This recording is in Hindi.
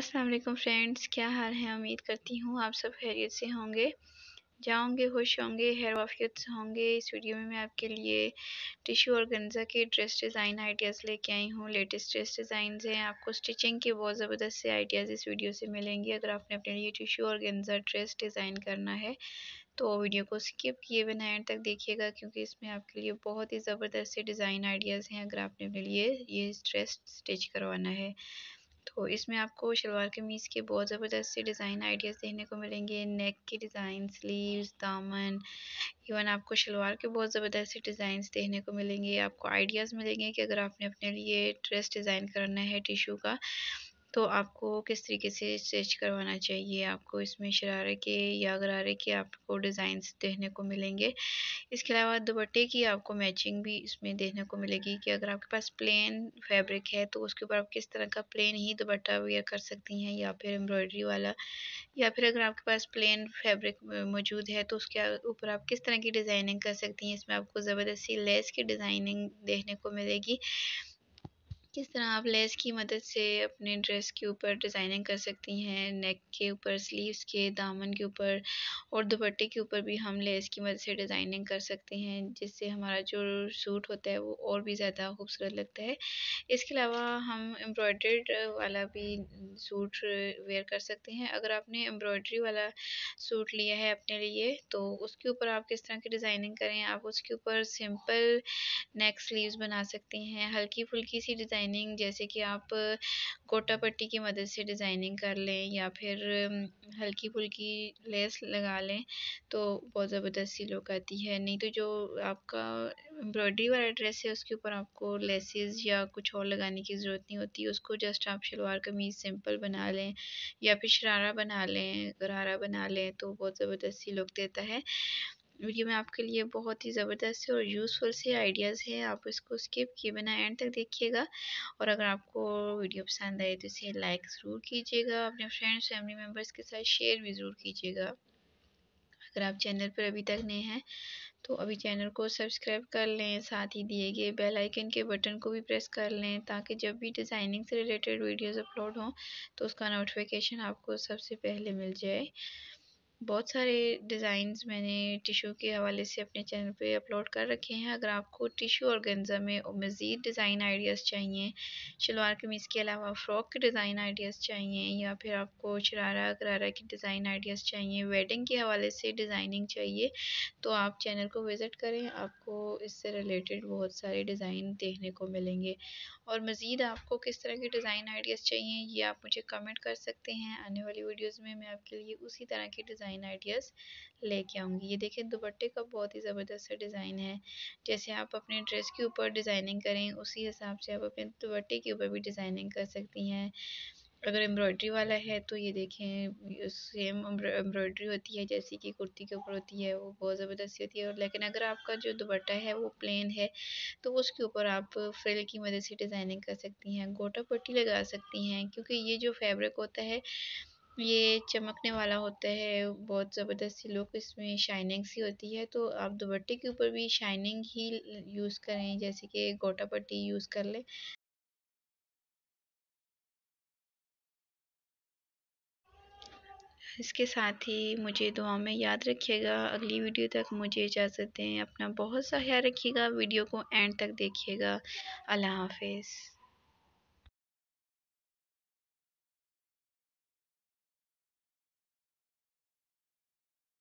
अस्सलाम वालेकुम फ्रेंड्स, क्या हाल है। उम्मीद करती हूँ आप सब खैरियत से होंगे, जाओंगे, खुश होंगे, हेयर वाफियत से होंगे। इस वीडियो में मैं आपके लिए टिश्यू ऑर्गेन्जा के ड्रेस डिज़ाइन आइडियाज़ लेके आई हूँ। लेटेस्ट ड्रेस डिज़ाइंस हैं, आपको स्टिचिंग के बहुत ज़बरदस्त से आइडियाज़ इस वीडियो से मिलेंगे। अगर आपने अपने लिए टिश्यू ऑर्गेन्जा ड्रेस डिज़ाइन करना है तो वीडियो को स्किप किए बिना एंड तक देखिएगा, क्योंकि इसमें आपके लिए बहुत ही ज़बरदस्त से डिज़ाइन आइडियाज़ हैं। अगर आपने अपने लिए ये ड्रेस स्टिच करवाना है तो इसमें आपको शलवार कमीज़ के बहुत ज़बरदस्त से डिज़ाइन आइडियाज़ देखने को मिलेंगे। नेक के डिज़ाइन, स्लीव्स, दामन, इवन आपको शलवार के बहुत ज़बरदस्त से डिज़ाइंस देखने को मिलेंगे। आपको आइडियाज़ मिलेंगे कि अगर आपने अपने लिए ड्रेस डिज़ाइन करना है टिशू का तो आपको किस तरीके से स्टिच करवाना चाहिए। आपको इसमें शरारे के या गरारे के आपको डिज़ाइंस देखने को मिलेंगे। इसके अलावा दुपट्टे की आपको मैचिंग भी इसमें देखने को मिलेगी कि अगर आपके पास प्लेन फैब्रिक है तो उसके ऊपर आप किस तरह का प्लेन ही दुपट्टा वेयर कर सकती हैं, या फिर एम्ब्रॉयडरी वाला, या फिर अगर आपके पास प्लेन फैब्रिक मौजूद है तो उसके ऊपर आप किस तरह की डिज़ाइनिंग कर सकती हैं। इसमें आपको ज़बरदस्ती लेस की डिज़ाइनिंग देखने को मिलेगी, किस तरह आप लेस की मदद से अपने ड्रेस के ऊपर डिज़ाइनिंग कर सकती हैं। नेक के ऊपर, स्लीव्स के, दामन के ऊपर और दुपट्टे के ऊपर भी हम लेस की मदद से डिज़ाइनिंग कर सकते हैं, जिससे हमारा जो सूट होता है वो और भी ज़्यादा खूबसूरत लगता है। इसके अलावा हम एम्ब्रॉयडर्ड वाला भी सूट वेयर कर सकते हैं। अगर आपने एम्ब्रॉयडरी वाला सूट लिया है अपने लिए तो उसके ऊपर आप किस तरह की डिज़ाइनिंग करें। आप उसके ऊपर सिंपल नेक स्लीव्स बना सकती हैं, हल्की फुल्की सी डिज़ाइन, जैसे कि आप गोटा पट्टी की मदद से डिज़ाइनिंग कर लें या फिर हल्की फुल्की लेस लगा लें तो बहुत ज़बरदस्त सी लुक आती है। नहीं तो जो आपका एम्ब्रॉयडरी वाला ड्रेस है उसके ऊपर आपको लेसेस या कुछ और लगाने की ज़रूरत नहीं होती, उसको जस्ट आप शलवार कमीज़ सिंपल बना लें या फिर शरारा बना लें, गरारा बना लें तो बहुत ज़बरदस्त सी लुक देता है। वीडियो में आपके लिए बहुत ही ज़बरदस्त और यूज़फुल से आइडियाज़ हैं, आप इसको स्किप किए बिना एंड तक देखिएगा। और अगर आपको वीडियो पसंद आए तो इसे लाइक ज़रूर कीजिएगा, अपने फ्रेंड्स फैमिली मेम्बर्स के साथ शेयर भी ज़रूर कीजिएगा। अगर आप चैनल पर अभी तक नए हैं तो अभी चैनल को सब्सक्राइब कर लें, साथ ही दिए गए बेल आइकन के बटन को भी प्रेस कर लें ताकि जब भी डिज़ाइनिंग से रिलेटेड वीडियोज़ अपलोड हों तो उसका नोटिफिकेशन आपको सबसे पहले मिल जाए। बहुत सारे डिज़ाइंस मैंने टिशू के हवाले से अपने चैनल पे अपलोड कर रखे हैं। अगर आपको टिशू ऑर्गेन्जा में मज़ीद डिज़ाइन आइडियाज़ चाहिए, शलवार कमीज़ के अलावा फ़्रॉक के डिज़ाइन आइडियाज़ चाहिए, या फिर आपको शरारा गरारा के डिज़ाइन आइडियाज़ चाहिए, वेडिंग के हवाले से डिज़ाइनिंग चाहिए तो आप चैनल को विज़िट करें, आपको इससे रिलेटेड बहुत सारे डिज़ाइन देखने को मिलेंगे। और मज़ीद आपको किस तरह के डिज़ाइन आइडियाज़ चाहिए ये आप मुझे कमेंट कर सकते हैं, आने वाली वीडियोज़ में मैं आपके लिए उसी तरह के डिज़ाइन आइडियाज़ लेके आऊँगी। ये देखिए दुपट्टे का बहुत ही ज़बरदस्त सा डिज़ाइन है, जैसे आप अपने ड्रेस के ऊपर डिज़ाइनिंग करें उसी हिसाब से आप अपने दुपट्टे के ऊपर भी डिज़ाइनिंग कर सकती हैं। अगर एम्ब्रॉयडरी वाला है तो ये देखें सेम एम्ब्रॉयडरी होती है जैसी कि कुर्ती के ऊपर होती है, वो बहुत ज़बरदस्त होती है। और लेकिन अगर आपका जो दुपट्टा है वो प्लेन है तो उसके ऊपर आप फ्रिल की मदद से डिज़ाइनिंग कर सकती हैं, गोटा पट्टी लगा सकती हैं, क्योंकि ये जो फैब्रिक होता है ये चमकने वाला होता है, बहुत ज़बरदस्त सी लुक, इसमें शाइनिंग सी होती है। तो आप दुपट्टे के ऊपर भी शाइनिंग ही यूज़ करें, जैसे कि गोटा पट्टी यूज़ कर लें। इसके साथ ही मुझे दुआ में याद रखिएगा, अगली वीडियो तक मुझे इजाज़त दें, अपना बहुत सा ख्याल रखिएगा, वीडियो को एंड तक देखिएगा। अल्लाह हाफिज़।